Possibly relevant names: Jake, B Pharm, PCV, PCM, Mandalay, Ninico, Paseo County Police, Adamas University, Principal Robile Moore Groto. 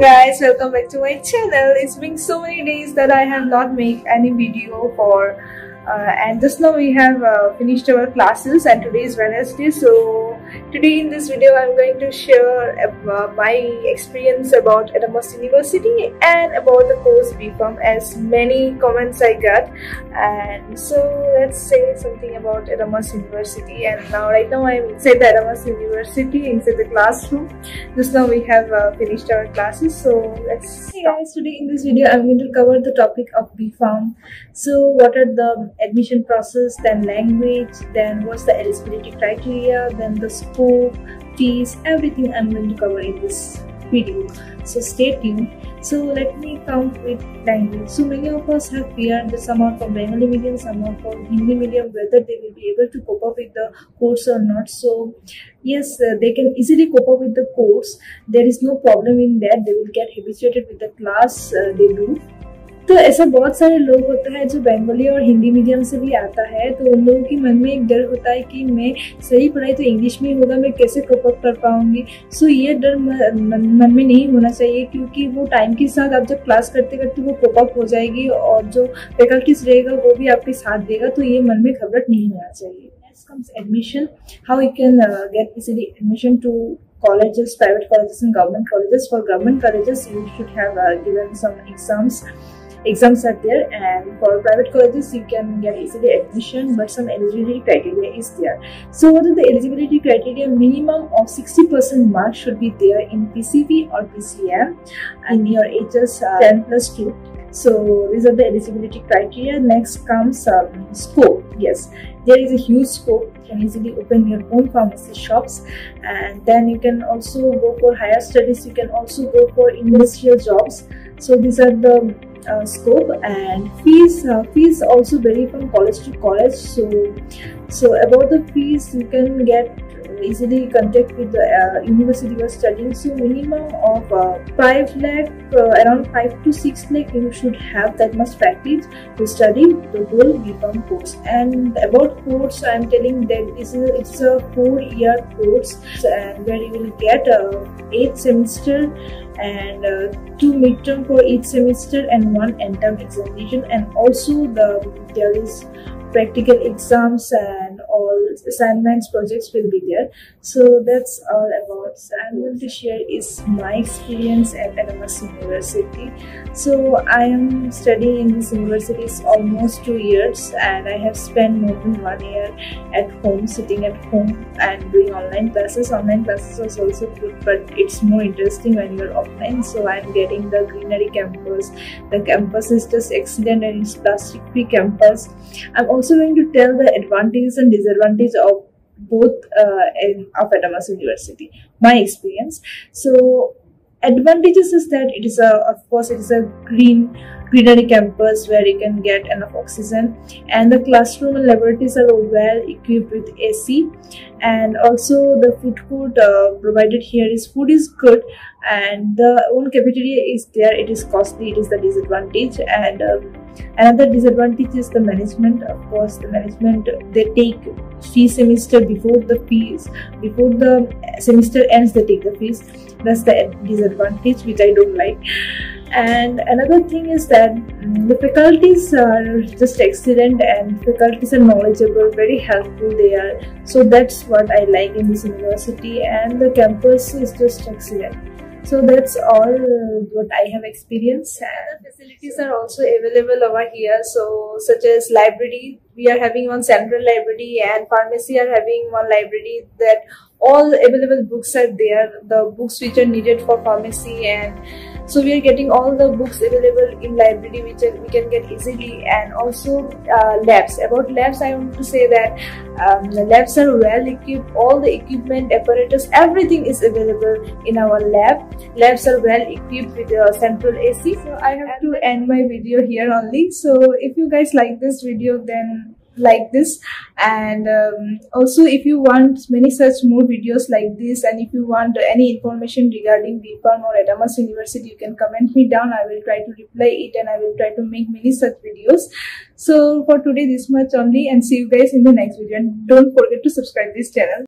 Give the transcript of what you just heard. guys, welcome back to my channel. It's been so many days that I have not made any video for and just now we have finished our classes and today is Wednesday. So today in this video I'm going to share my experience about Adamas University and about the course BPharm, as many comments I got. And so let's say something about Adamas University. And now right now I'm inside the Adamas University, inside the classroom. Just now we have finished our classes, so let's Hey guys, today in this video I'm going to cover the topic of BPharm. So what are the admission process, then language, then what's the eligibility criteria, then the scope, fees, everything I'm going to cover in this video, so stay tuned. So let me count with language. So many of us have feared that some are from Bengali medium, some are from Hindi medium, whether they will be able to cope up with the course or not. So yes, they can easily cope up with the course, there is no problem in that, they will get habituated with the class they do. तो ऐसा बहुत सारे लोग होता है जो बंगाली और Hindi medium से भी आता है, तो उन लोगों के मन में एक डर होता है कि मैं सही पढ़ाई तो इंग्लिश में होगा, मैं कैसे कोप अप कर पाऊंगी. सो ये डर मन में नहीं होना चाहिए, क्योंकि वो टाइम के साथ आप जब क्लास करते करते वो कोप अप हो जाएगी और जो फैकल्टीज रहेगा वो भी आपके साथ देगा. तो ये मन में घबराहट नहीं होना चाहिए. Next comes admission, how you can get easily admission to colleges, private colleges and government colleges. For government colleges you should have given some exams are there, and for private colleges you can get easily admission, but some eligibility criteria is there. So what are the eligibility criteria? Minimum of 60% mark should be there in PCV or PCM, and your ages 10+2. So these are the eligibility criteria. Next comes scope. Yes, there is a huge scope. You can easily open your own pharmacy shops, and then you can also go for higher studies, you can also go for industrial jobs. So these are the scope. And fees, fees also vary from college to college. So about the fees, you can get easily contact with the university you are studying. So minimum of 5 lakh, around 5 to 6 lakh you should have that much package to study the whole BPharm course. And about course, I am telling that it's a 4-year course, and where you will get 8 semesters and 2 midterms for each semester and 1 end-term examination. And also there is practical exams and all assignments, projects will be there. So that's all about. So I'm going to share is my experience at Adamas University. So I am studying in this university almost 2 years, and I have spent more than 1 year at home, sitting at home and doing online classes. Online classes was also good, but it's more interesting when you're offline. So I'm getting the greenery campus. The campus is just excellent, and it's plastic-free campus. I'm also going to tell the advantages and disadvantages of both of Adamas University, my experience. So advantages is that it is of course it is a greenery campus where you can get enough oxygen, and the classroom and laboratories are well equipped with AC, and also the food court provided here is good, and the own cafeteria is there. It is costly, it is the disadvantage. And another disadvantage is the management. Of course, the management, they take fee semester before the semester ends, they take the fees. That's the disadvantage which I don't like. And another thing is that the faculties are just excellent, and faculties are knowledgeable, very helpful they are. So that's what I like in this university, and the campus is just excellent. So that's all what I have experienced. And the facilities are also available over here, so such as library. We are having one central library, and pharmacy are having one library, that all available books are there, the books which are needed for pharmacy. And so we are getting all the books available in library which we can get easily. And also labs. About labs, I want to say that the labs are well equipped. All the equipment, apparatus, everything is available in our lab. Labs are well equipped with the central AC. So I have to end my video here only. So if you guys like this video, then like this, and also if you want many such more videos like this, and if you want any information regarding BPharm or Adamas University, you can comment me down. I will try to reply it, and I will try to make many such videos. So for today this much only, and see you guys in the next video, and don't forget to subscribe this channel.